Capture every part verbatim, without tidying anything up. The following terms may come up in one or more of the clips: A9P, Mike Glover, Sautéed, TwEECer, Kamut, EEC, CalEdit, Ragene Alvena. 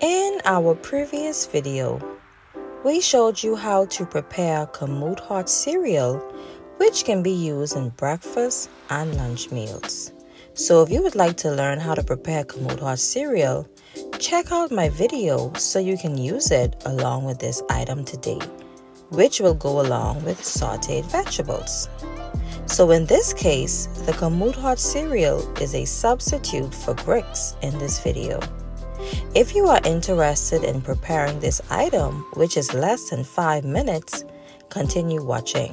In our previous video, we showed you how to prepare Kamut hot cereal, which can be used in breakfast and lunch meals. So if you would like to learn how to prepare Kamut hot cereal, check out my video so you can use it along with this item today, which will go along with sauteed vegetables. So in this case, the Kamut hot cereal is a substitute for grits in this video. If you are interested in preparing this item, which is less than five minutes, continue watching.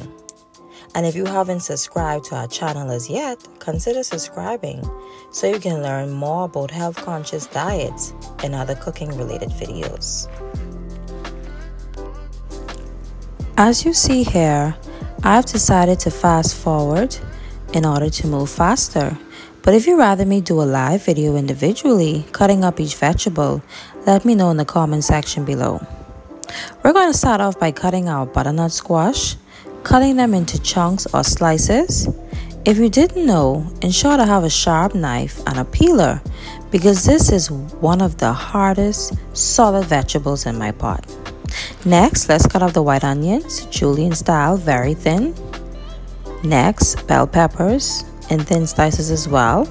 And if you haven't subscribed to our channel as yet, consider subscribing so you can learn more about health-conscious diets and other cooking-related videos. As you see here, I've decided to fast forward in order to move faster. But if you'd rather me do a live video individually, cutting up each vegetable, let me know in the comment section below. We're going to start off by cutting our butternut squash, cutting them into chunks or slices. If you didn't know, ensure to have a sharp knife and a peeler because this is one of the hardest solid vegetables in my pot. Next, let's cut up the white onions, julienne style, very thin. Next, bell peppers, in thin slices as well.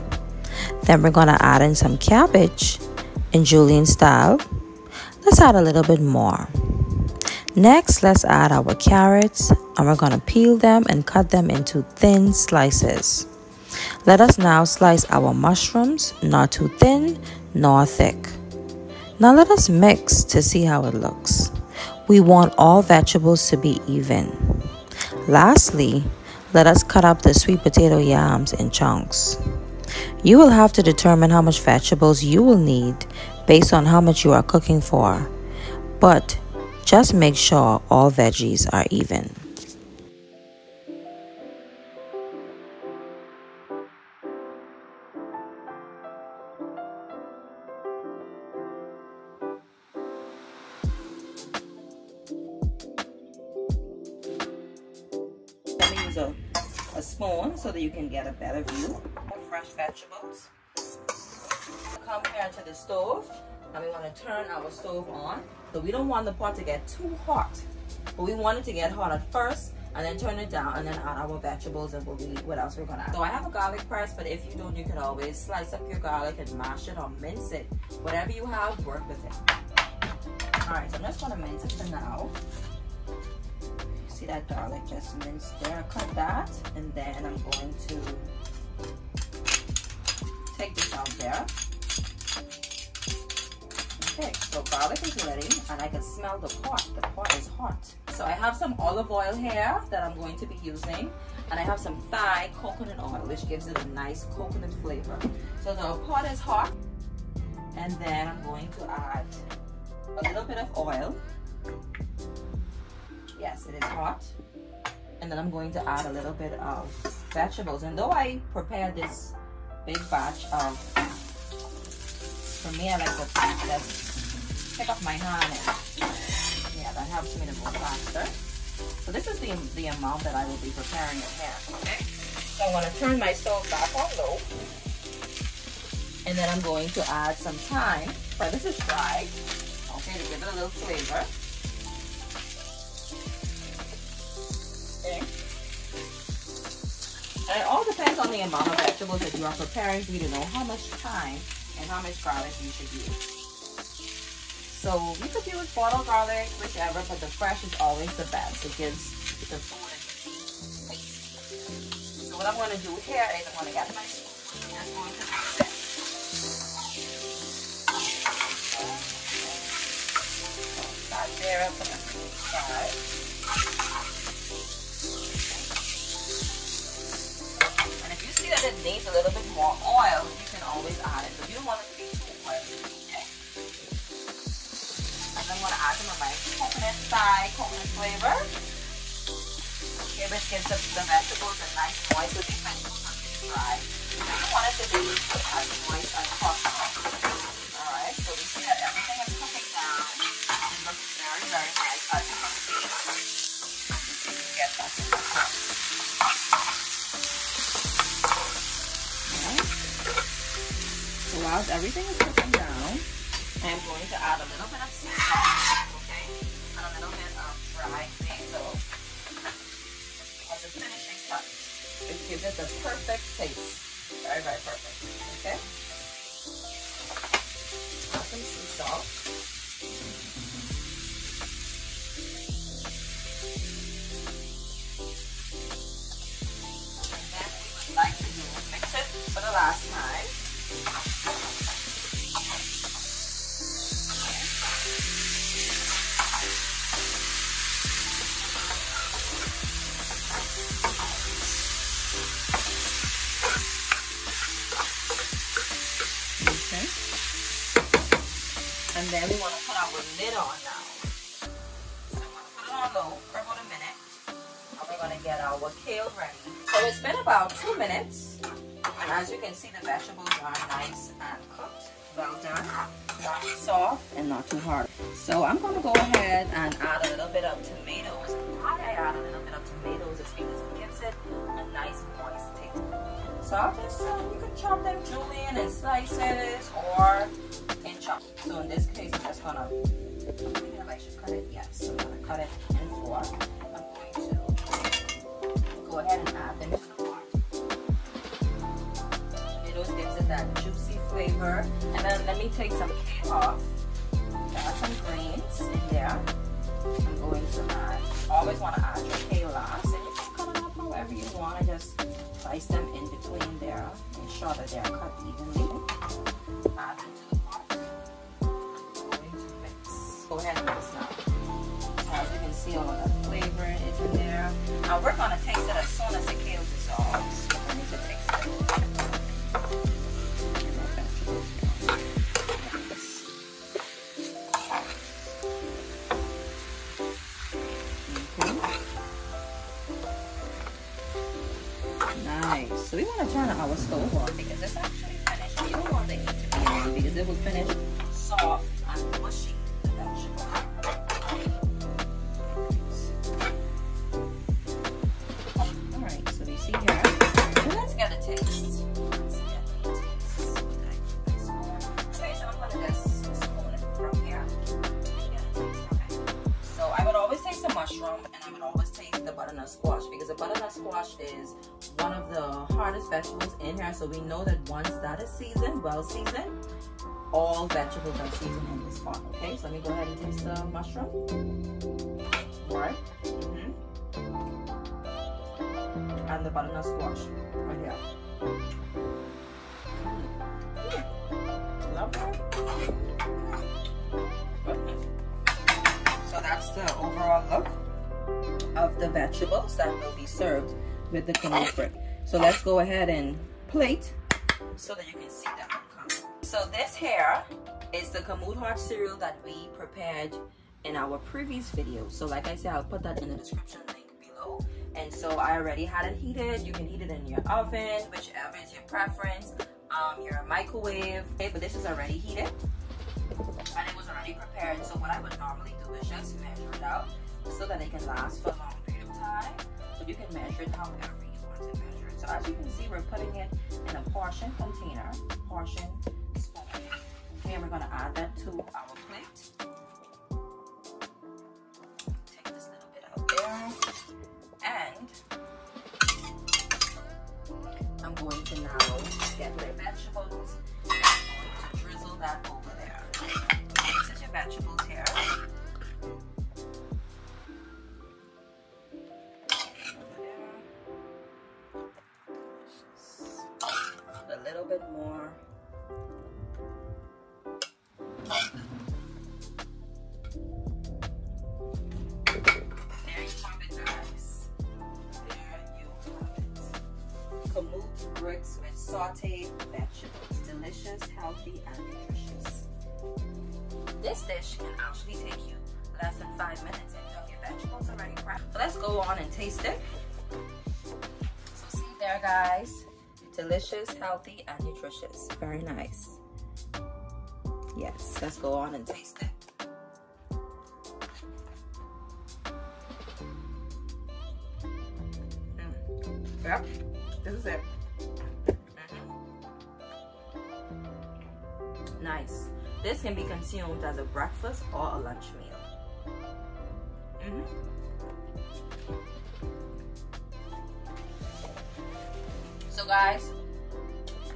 Then we're gonna add in some cabbage in julienne style. Let's add a little bit more. Next, let's add our carrots and we're gonna peel them and cut them into thin slices. Let us now slice our mushrooms, not too thin nor thick. Now let us mix to see how it looks. We want all vegetables to be even. Lastly, let us cut up the sweet potato yams in chunks. You will have to determine how much vegetables you will need based on how much you are cooking for, but just make sure all veggies are even. So a spoon so that you can get a better view of fresh vegetables. Come here to the stove and we want to turn our stove on. So we don't want the pot to get too hot, but we want it to get hot at first and then turn it down and then add our vegetables and we'll be, what else we're gonna add. So I have a garlic press, but if you don't, you can always slice up your garlic and mash it or mince it. Whatever you have, work with it. All right, so I'm just gonna mince it for now. See that garlic just minced there. I cut that and then I'm going to take this out there. Okay, so garlic is ready and I can smell the pot. The pot is hot. So I have some olive oil here that I'm going to be using and I have some Thai coconut oil which gives it a nice coconut flavor. So the pot is hot and then I'm going to add a little bit of oil. Yes, it is hot. And then I'm going to add a little bit of vegetables. And though I prepared this big batch of, for me, I like to just pick up my hand and yeah, that helps me to move faster. So this is the, the amount that I will be preparing it here, okay? So I'm gonna turn my stove back on low. And then I'm going to add some thyme. So this is dried, okay, to give it a little flavor. Okay. And it all depends on the amount of vegetables that you are preparing for you to know how much thyme and how much garlic you should use. So you could use bottled garlic, whichever, but the fresh is always the best. It gives the food a taste. So what I'm going to do here is I'm going to get my spoon and I'm going to mix it. Start there, I'm going to fry. That it needs a little bit more oil, you can always add it, but you don't want it to be too oily, okay? And I'm going to add some of my coconut Thai coconut flavor. Okay, which gives the, the vegetables a nice moist, so these vegetables are pretty dry. You don't want it to be as moist as possible. Alright, so we see that everything is cooking down. It looks very, very nice as you can see. Get that to cook. So while everything is cooking down, I am going to add a little bit of sea salt, okay? And a little bit of dried basil as a finishing touch. It gives it the perfect taste. Very, very perfect, okay? Add some sea salt. And then we would like to mix it for the last time. And then we want to put our lid on now. So we're going to put it on low for about a minute. And we're going to get our kale ready. So it's been about two minutes. And as you can see, the vegetables are nice and cooked. Well done. Not too soft and not too hard. So I'm going to go ahead and add a little bit of tomatoes. Why I add a little bit of tomatoes is because it gives it a nice moist taste. So I'll just, uh, you can chop them julienne in slices or in chunks. So in this case, I'm just gonna, you know, I should cut it, yes, I'm gonna cut it in four. I'm going to go ahead and add them to the pot. Tomatoes gives it that juicy flavor. And then let me take some kale off. Add some greens in there. I'm going to add, always want to add your kale last. And you can cut it up however you want. I just place them in between there. Make sure that they are cut evenly. Add them to the Go ahead and mix now. As you can see, all of the flavor is in there. Now we're gonna taste it as soon as the kale dissolves. We need to taste it. Nice. So we want to turn our stove off because it's actually finished. We don't want the heat to be on because it will finish soft and mushy. Alright, so you see here, so let's get a taste. Let's get a taste. Okay, so I'm going to just spoon it from here. Okay. So I would always taste the mushroom and I would always taste the butternut squash because the butternut squash is one of the hardest vegetables in here. So we know that once that is seasoned, well seasoned, all vegetables are seasoned in this pot, okay? So let me go ahead and taste the mushroom. All right. Mm-hmm. And the butternut squash right here. Mm. Love that. So that's the overall look of the vegetables that will be served with the kamut bread. So let's go ahead and plate so that you can see them. So this here is the kamut heart cereal that we prepared in our previous video. So like I said, I'll put that in the description link below. And so I already had it heated. You can heat it in your oven, whichever is your preference, um, your microwave. Okay, but this is already heated and it was already prepared. So what I would normally do is just measure it out so that it can last for a long period of time. So you can measure it however you want to measure it. So as you can see, we're putting it in a portion container, portion spoon. Okay, we're gonna add that to our plate. Take this little bit out there, and I'm going to now get my vegetables. I'm going to drizzle that over there. This is your vegetables here. Just a little bit more. There you have it, guys. There you have it. Kamut grits with sauteed vegetables. Delicious, healthy, and nutritious. This dish can actually take you less than five minutes and you have your vegetables already prepped. So let's go on and taste it. So see there, guys. Delicious, healthy, and nutritious. Very nice. Yes, let's go on and taste it. Mm. Yep, this is it. Mm-hmm. Nice. rice. This can be consumed as a breakfast or a lunch meal. Mm-hmm. So guys,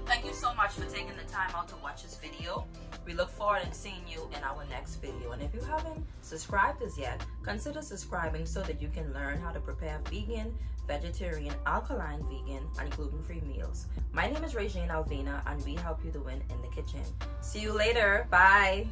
thank you so much for taking the time out to watch this video. We look forward to seeing you in our next video. And if you haven't subscribed as yet, consider subscribing so that you can learn how to prepare vegan, vegetarian, alkaline vegan, and gluten-free meals. My name is Ragene Alvena, and we help you to win in the kitchen. See you later. Bye.